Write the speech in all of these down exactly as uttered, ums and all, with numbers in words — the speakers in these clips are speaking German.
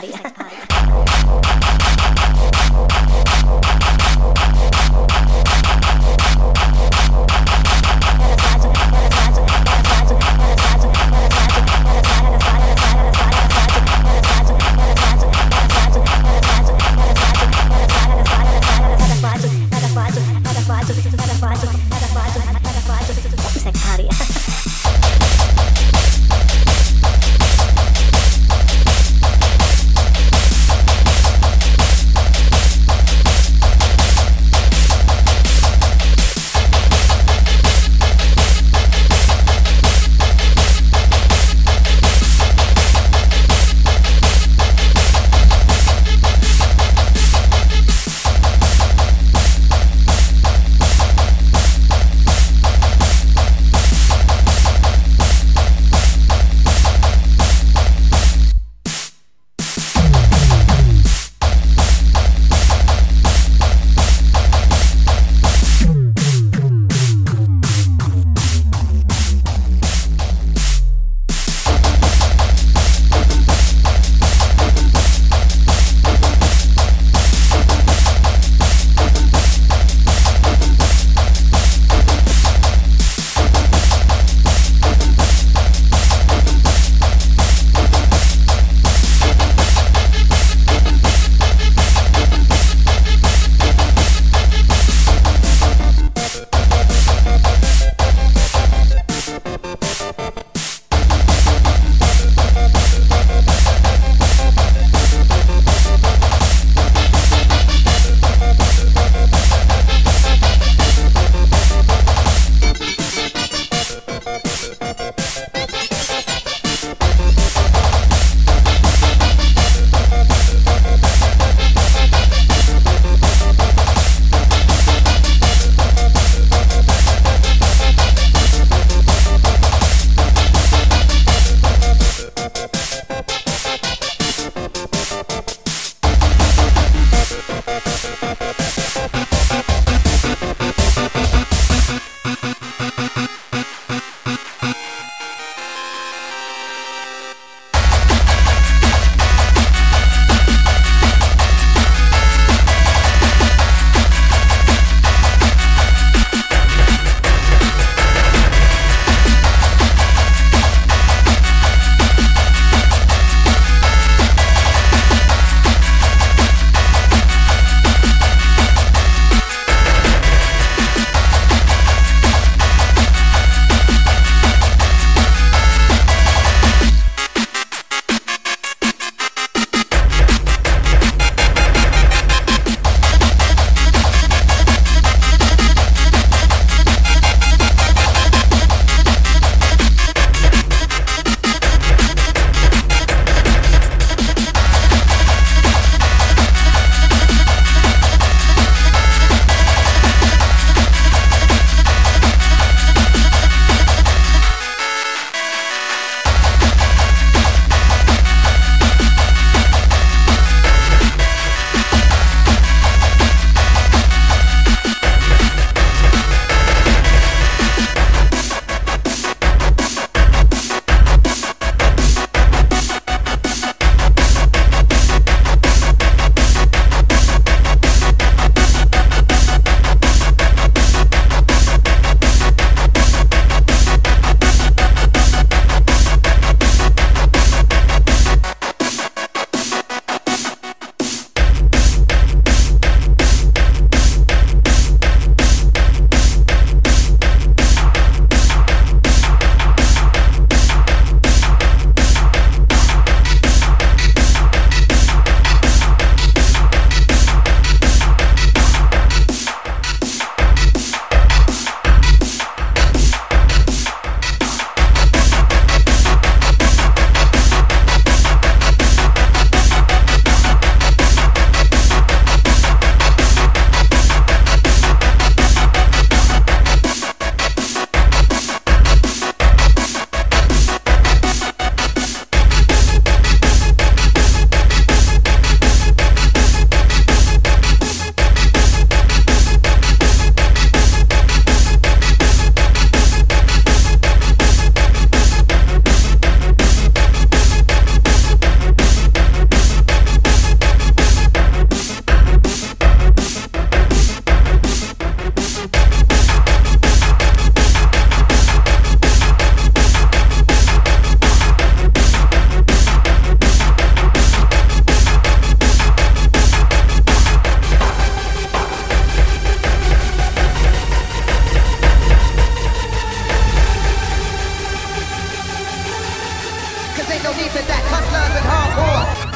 party. Sex party. Sex party. ain't no need for that, hustlers and hardcore.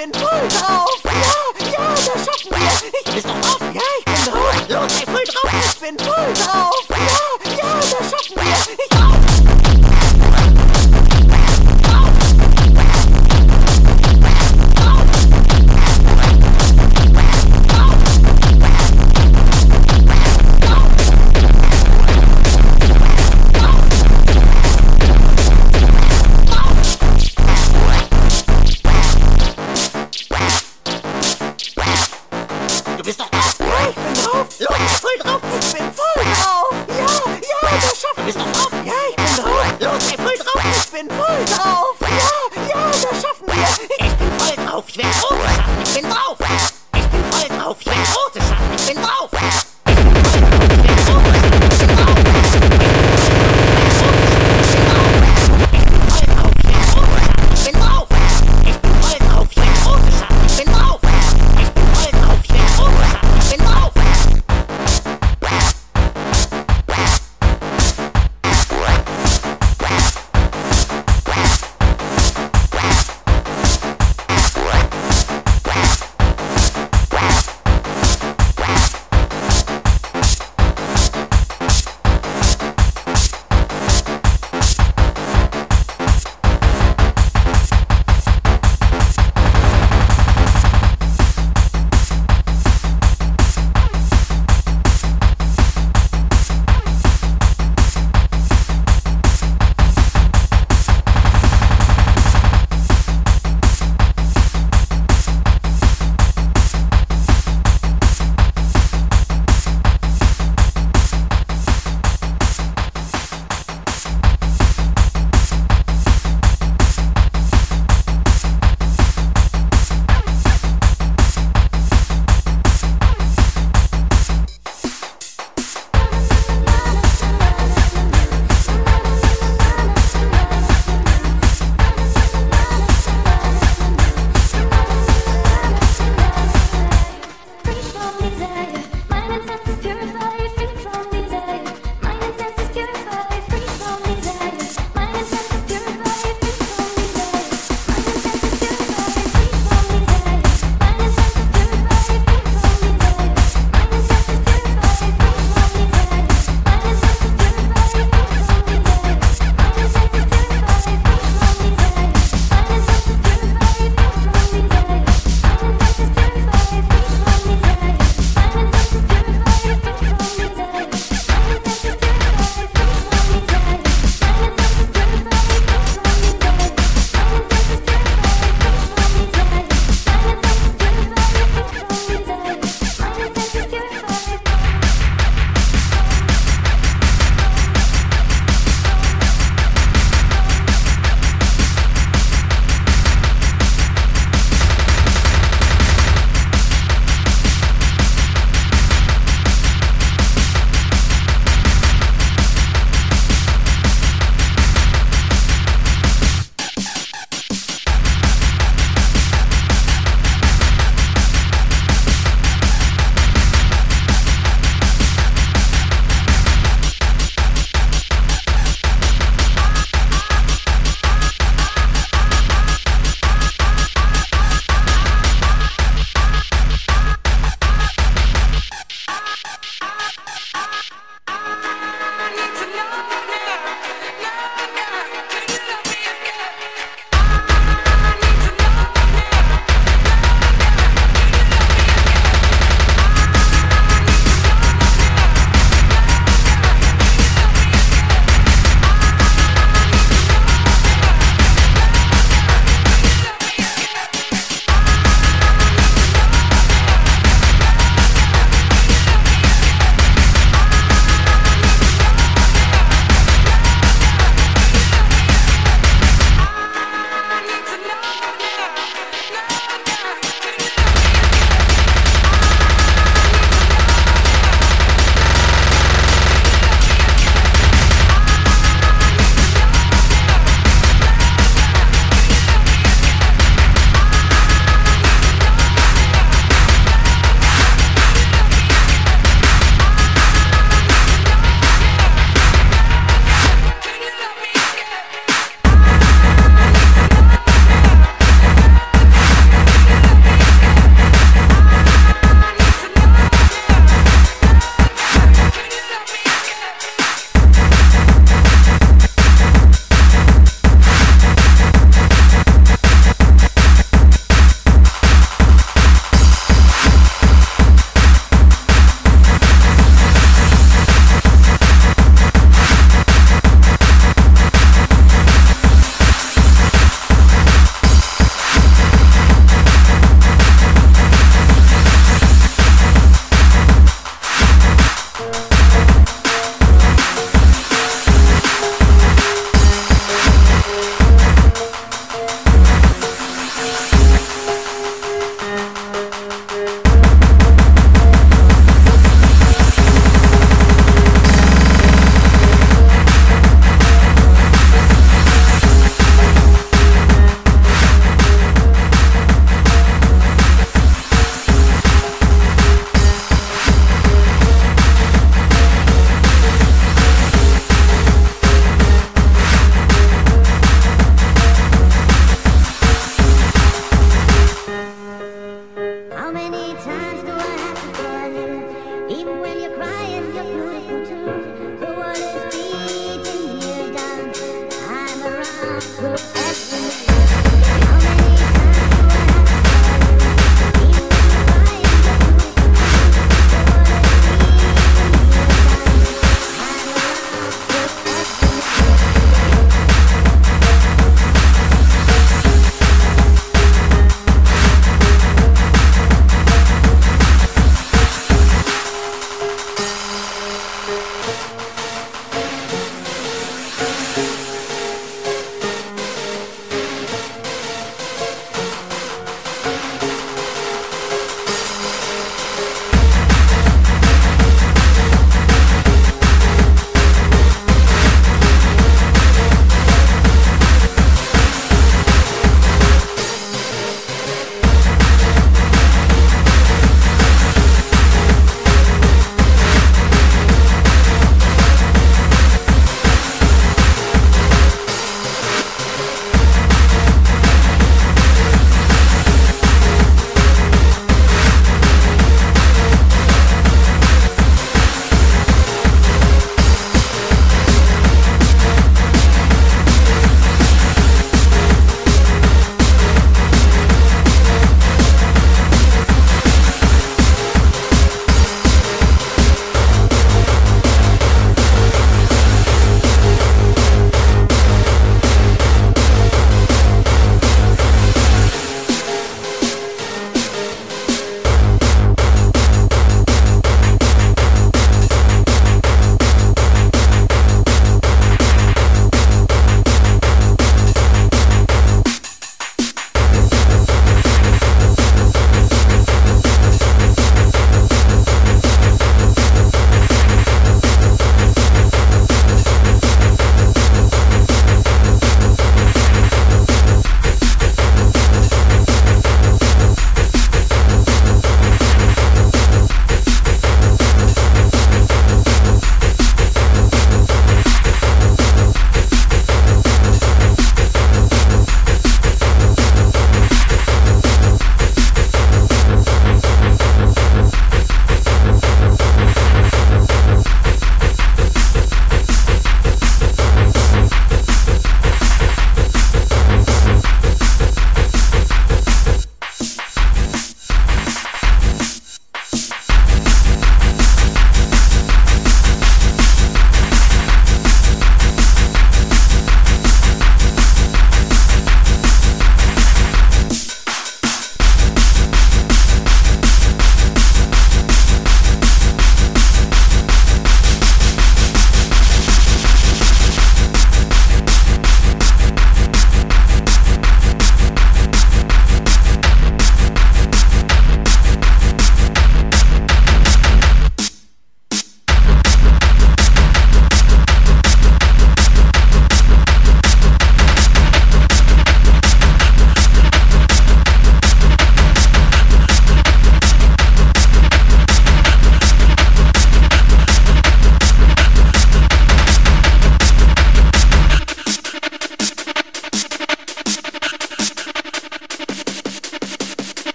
bin voll drauf. Ja, ja, das schaffen wir. Ich bin doch auf. Ja, ich bin drauf. Los, sei voll drauf. Ich bin voll drauf. Ja, ja, das schaffen wir. Ich Du bist doch drauf. Ja, ich bin drauf. Los, voll drauf. Ich bin voll drauf.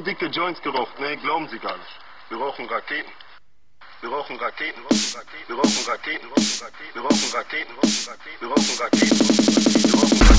so dicke Joints geraucht, ne, glauben Sie gar nicht. Wir rauchen Raketen. Wir rauchen Raketen, wir rauchen Raketen, wir rauchen Raketen, wir rauchen Raketen, wir rauchen Raketen, wir rauchen Raketen, wir rauchen Raketen.